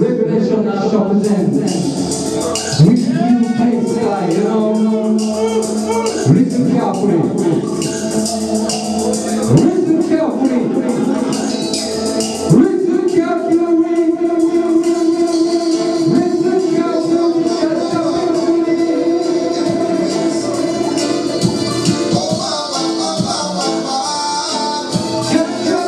Revelation Asha presents with new face sky, you know. Listen carefully. Listen carefully. Listen carefully. Listen carefully. Catch a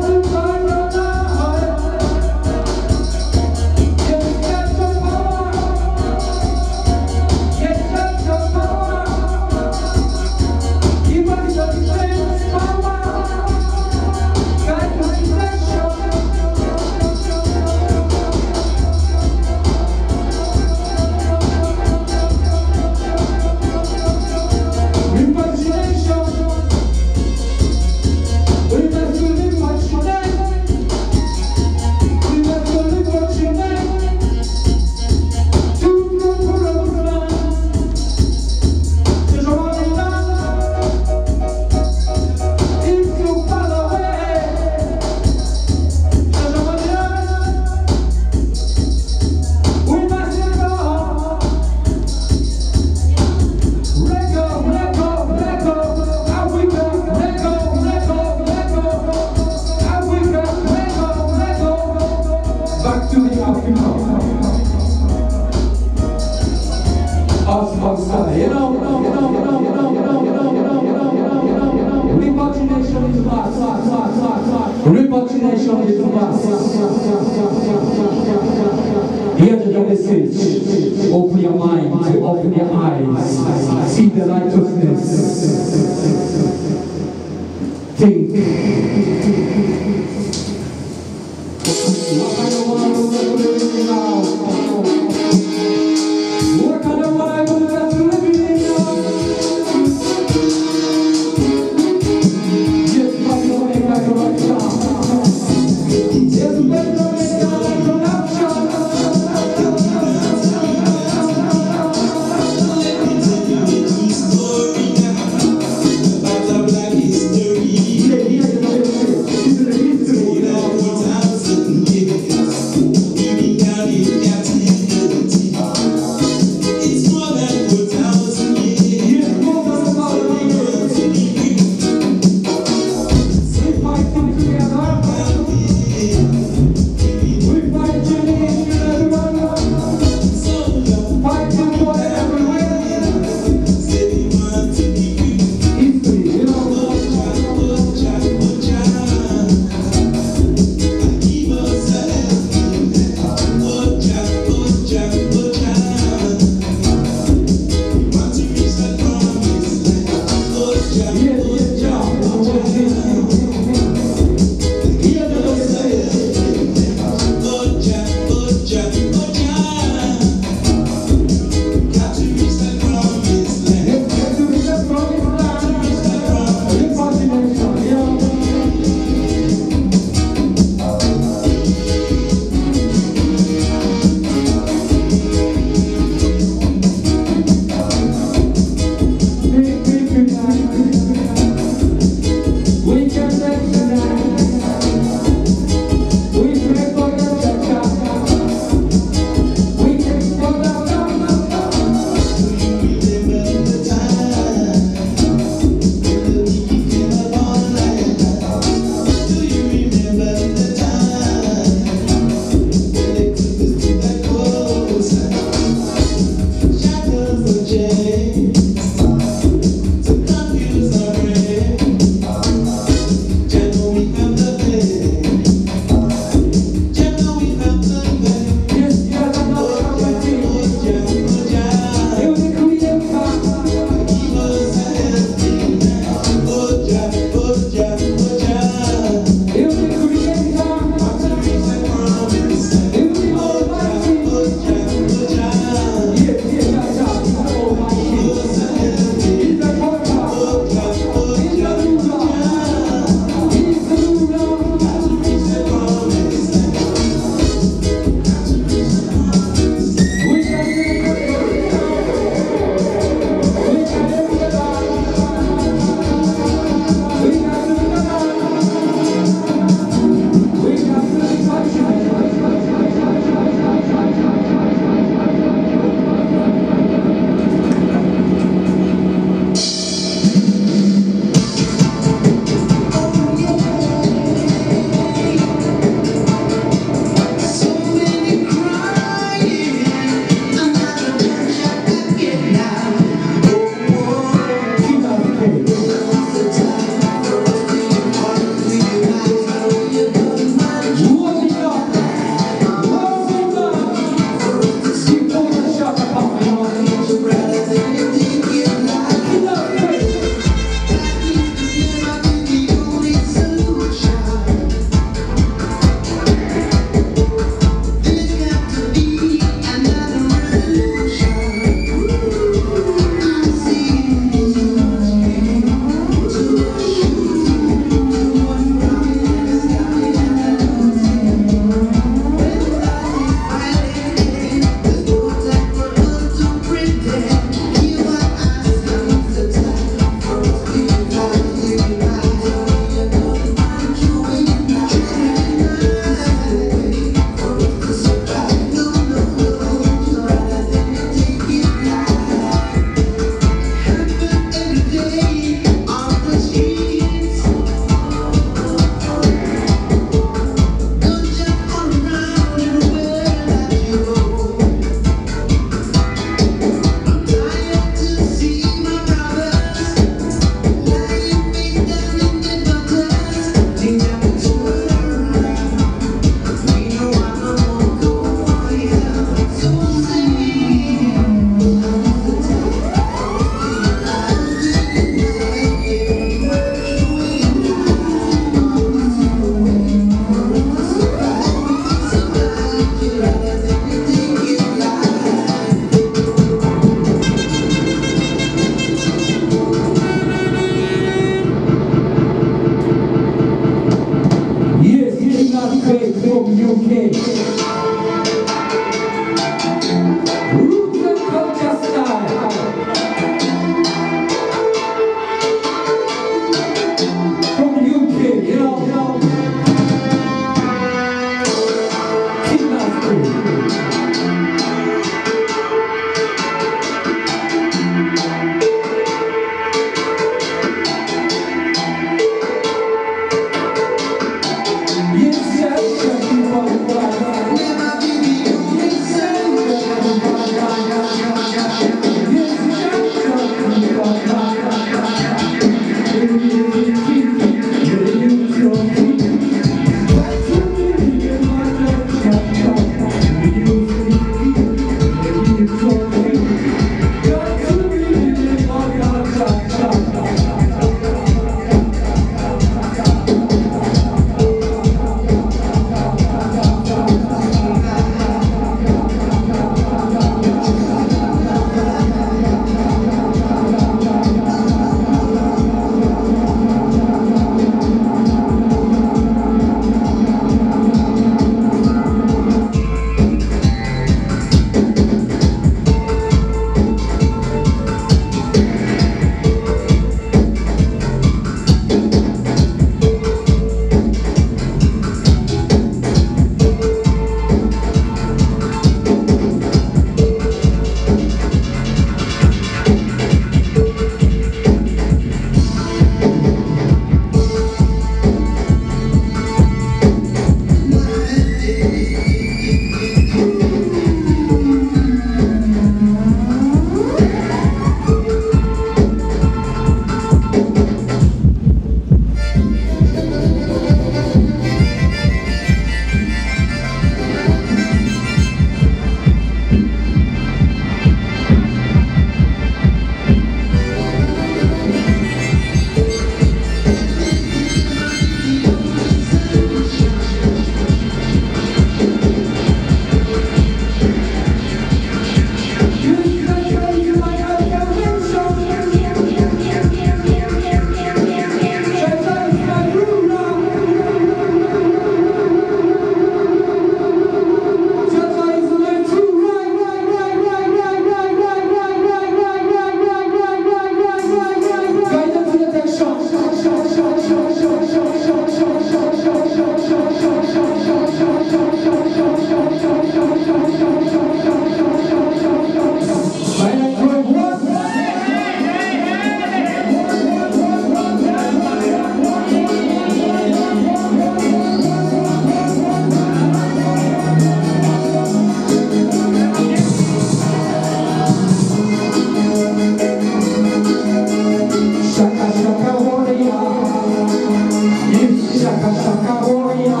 Shaka Shaka Boria.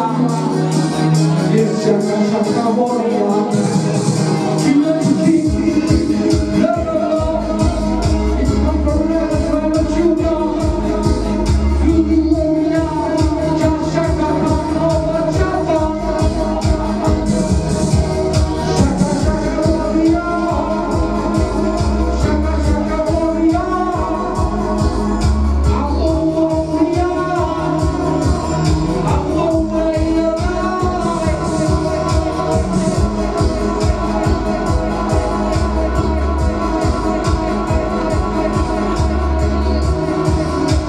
Yes, Shaka Shaka Boria. You let me keep me. No, no, no. It's not forever, but what you know. You be Moria. Jah Shaka Boria. Shaka Shaka Boria. Shaka Shaka Boria. Yes, I don't even know what you know. Yes, Shaka Shaka Boria. Shaka Shaka Boria. Yes, Shaka Shaka Boria. Yes, this is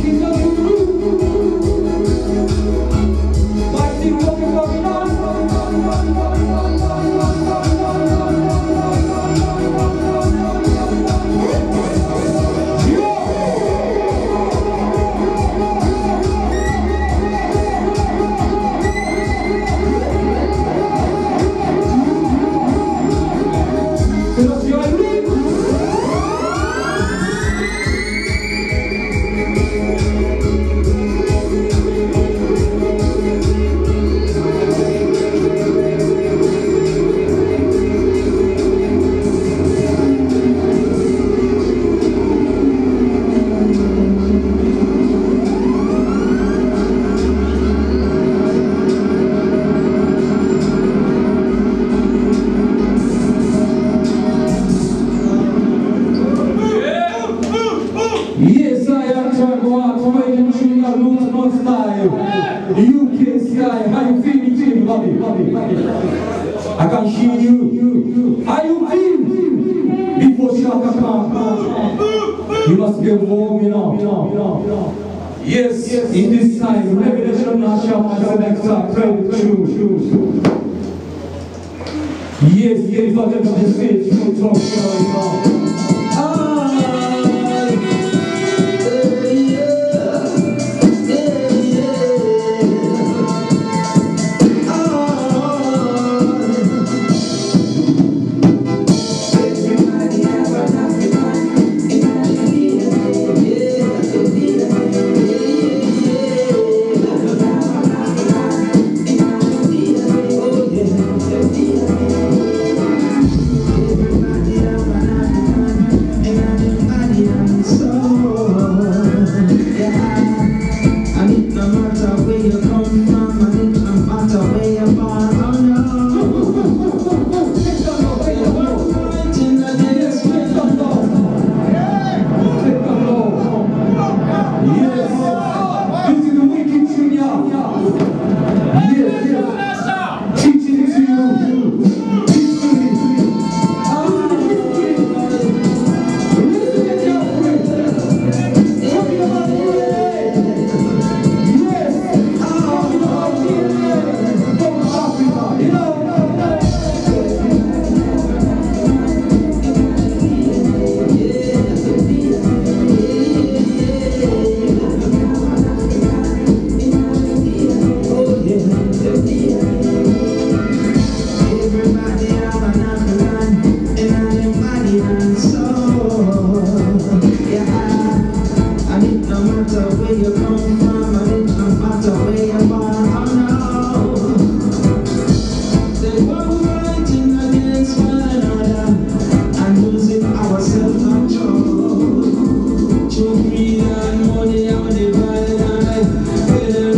King of the Room. Mighty walking Because you are living. Yes, I am Jaguar, waiting to your moon on style. UK Sky, how you feeling, buddy? I can see you. How you feel? Before Shaka comes, you must be warm, you know. Yes, in this time, Revelation Asha, the next time, 22. Yes, I can see you, talk, self-control. Choke me down, money, I'm divided.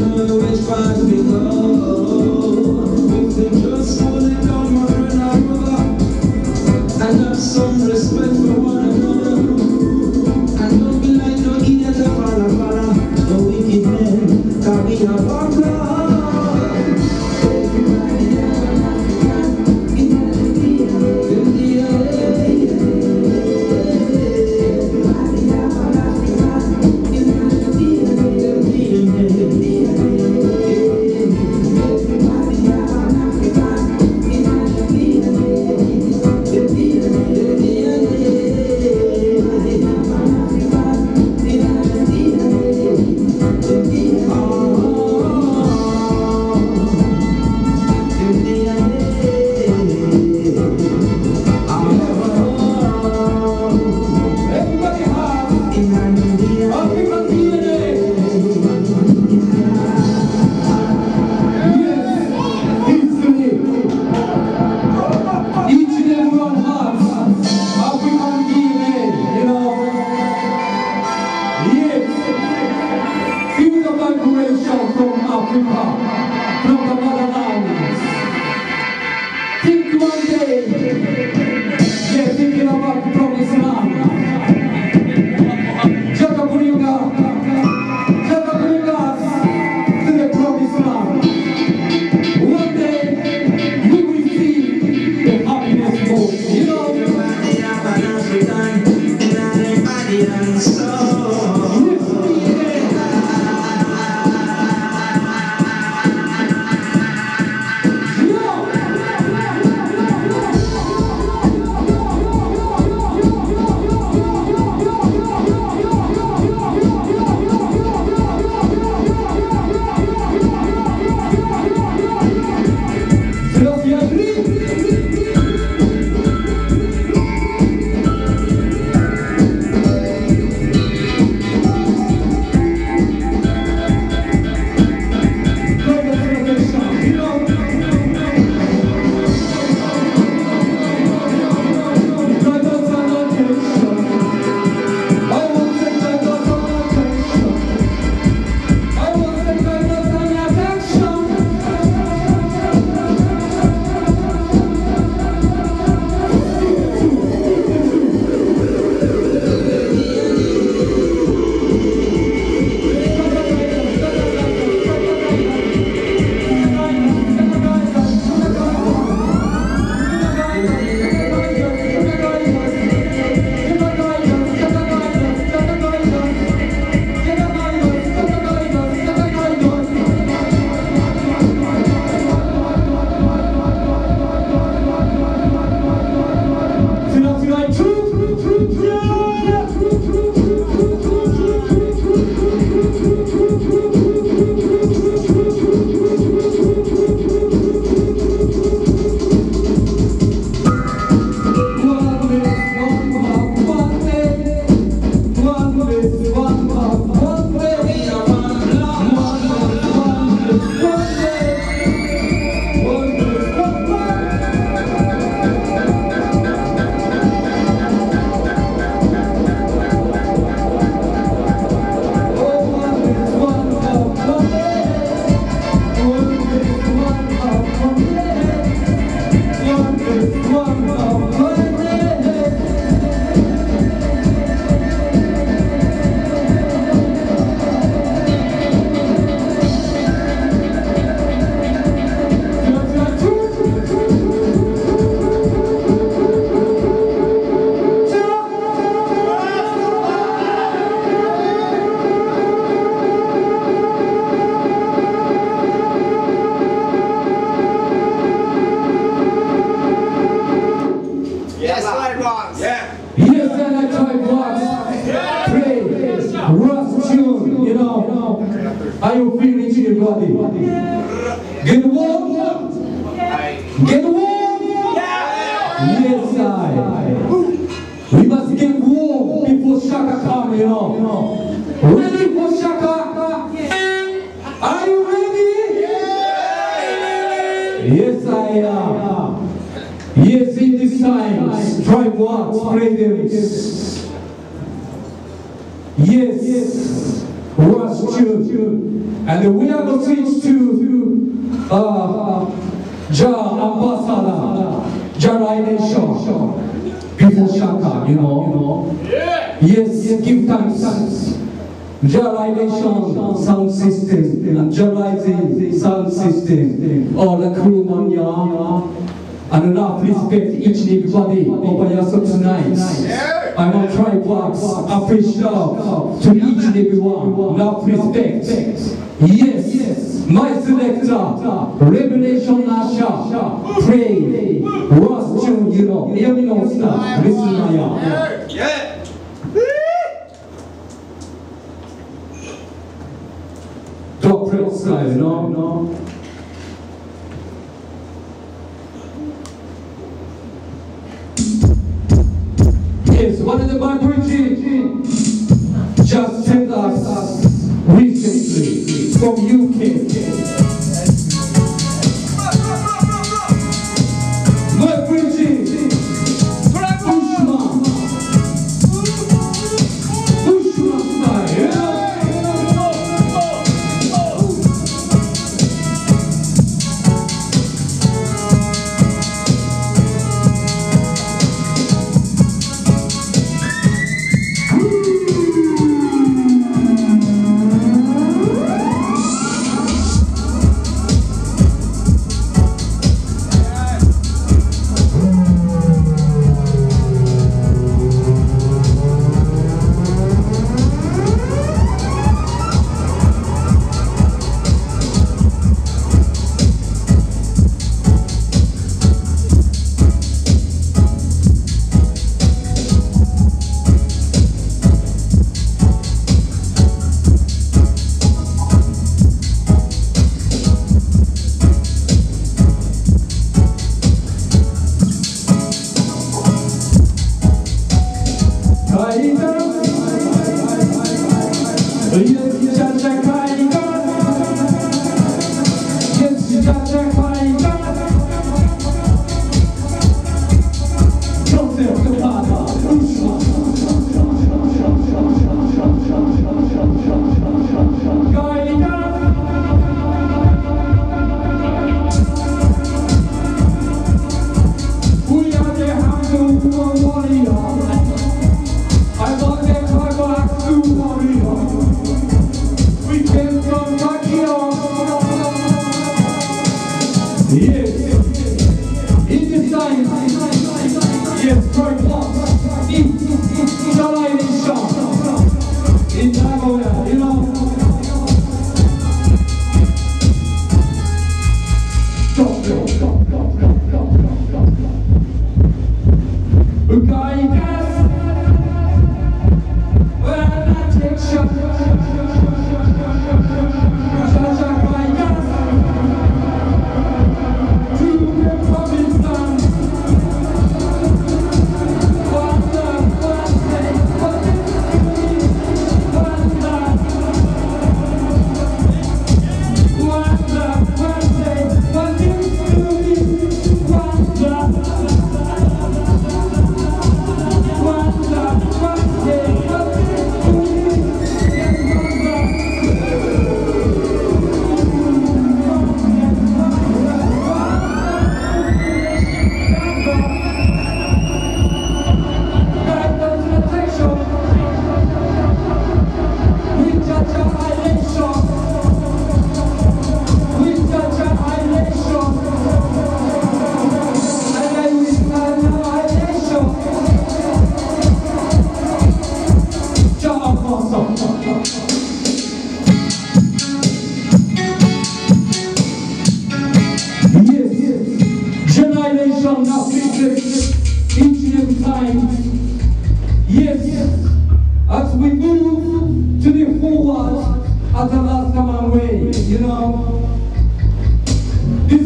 Yes, last June, and we have a speech to Jah Ambassador, Jah Ident before Shaka, you know. Yeah. Yes, give thanks. Revelation sound system and Revelation sound system, all the crew on ya, and enough respect each and everybody over yourself tonight. I want to try box official to each and everyone. Enough respect. Yes, my selector, Revelation Asha, pray, was tune, you know, Eminos, listen to ya. Yeah. Doctor of Sky, no. Yes, one of the migrants just sent us recently from UK. This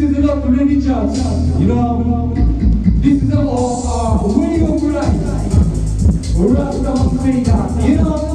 is our way of life. We're not going to say that,